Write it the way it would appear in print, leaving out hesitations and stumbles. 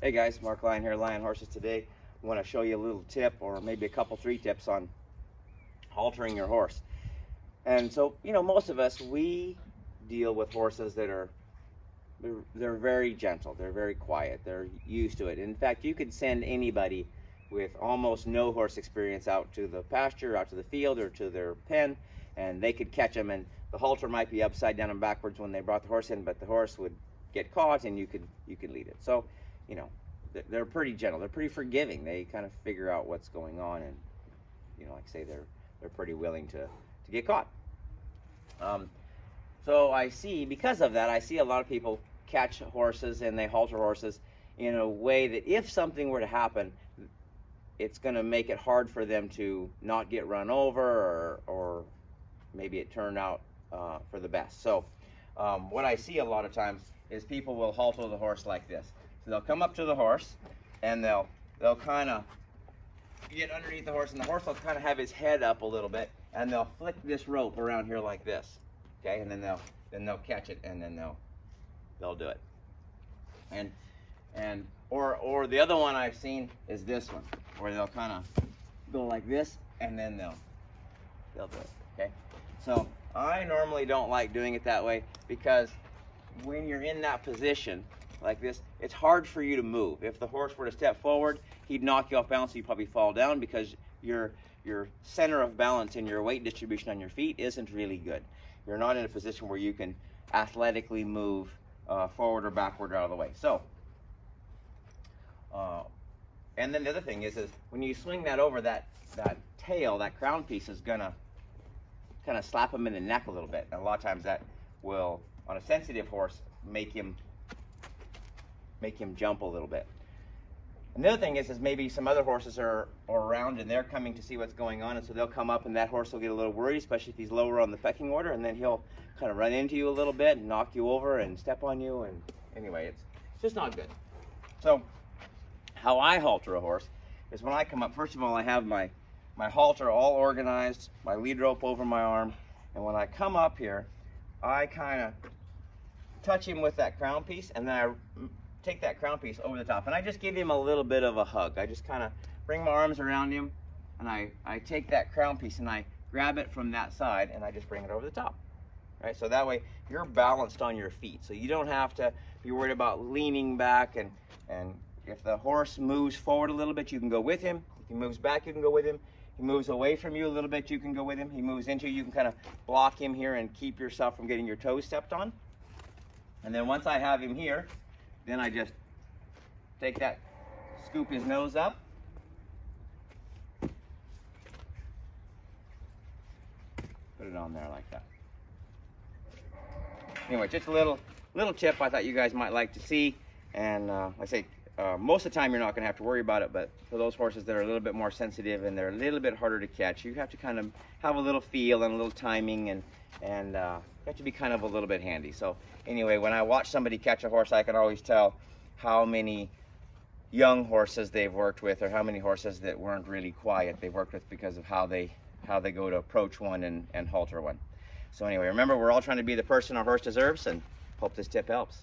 Hey guys, Mark Lyon here, Lyon Horses. Today I want to show you a little tip, or maybe three tips on haltering your horse. And so, you know, most of us, we deal with horses that are they're very gentle, they're very quiet, they're used to it. In fact, you could send anybody with almost no horse experience out to the pasture, out to the field, or to their pen, and they could catch them, and the halter might be upside down and backwards when they brought the horse in, but the horse would get caught and you could lead it. So, you know, they're pretty gentle, they're pretty forgiving, they kind of figure out what's going on, and, you know, like I say, they're pretty willing to get caught. So I see, because of that, I see a lot of people catch horses and they halter horses in a way that if something were to happen, it's going to make it hard for them to not get run over, or maybe it turned out for the best. So what I see a lot of times is people will halter the horse like this. So they'll come up to the horse and they'll kind of get underneath the horse, and the horse will kind of have his head up a little bit, and they'll flick this rope around here like this. Okay, and then they'll catch it, and then they'll do it. Or the other one I've seen is this one, where they'll kind of go like this, and then they'll do it. Okay, so I normally don't like doing it that way, because when you're in that position like this, it's hard for you to move. If the horse were to step forward, he'd knock you off balance, you'd probably fall down, because your center of balance and your weight distribution on your feet isn't really good. You're not in a position where you can athletically move forward or backward or out of the way. So, and then the other thing is when you swing that over, that tail, that crown piece is gonna kind of slap him in the neck a little bit. And a lot of times that will, on a sensitive horse, make him jump a little bit. Another thing is maybe some other horses are around and they're coming to see what's going on, and so they'll come up and that horse will get a little worried, especially if he's lower on the pecking order, and then he'll kind of run into you a little bit and knock you over and step on you, and anyway, it's just not good. So how I halter a horse is when I come up, first of all, I have my halter all organized, my lead rope over my arm, and when I come up here, I kind of touch him with that crown piece, and then I take that crown piece over the top, and I just give him a little bit of a hug. I just kind of bring my arms around him, and I take that crown piece and I grab it from that side, and I just bring it over the top. Right? So that way you're balanced on your feet, so you don't have to be worried about leaning back, and if the horse moves forward a little bit, you can go with him. If he moves back, you can go with him. If he moves away from you a little bit, you can go with him. If he moves into you, you can kind of block him here and keep yourself from getting your toes stepped on. And then once I have him here, then I just take that, scoop his nose up, put it on there like that. Anyway, just a little tip I thought you guys might like to see. And like I say, most of the time you're not going to have to worry about it, but for those horses that are a little bit more sensitive and they're a little bit harder to catch, you have to kind of have a little feel and a little timing, and you have to be kind of a little bit handy. So anyway, when I watch somebody catch a horse, I can always tell how many young horses they've worked with, or how many horses that weren't really quiet they've worked with, because of how they go to approach one and halter one. So anyway, remember, we're all trying to be the person our horse deserves, and hope this tip helps.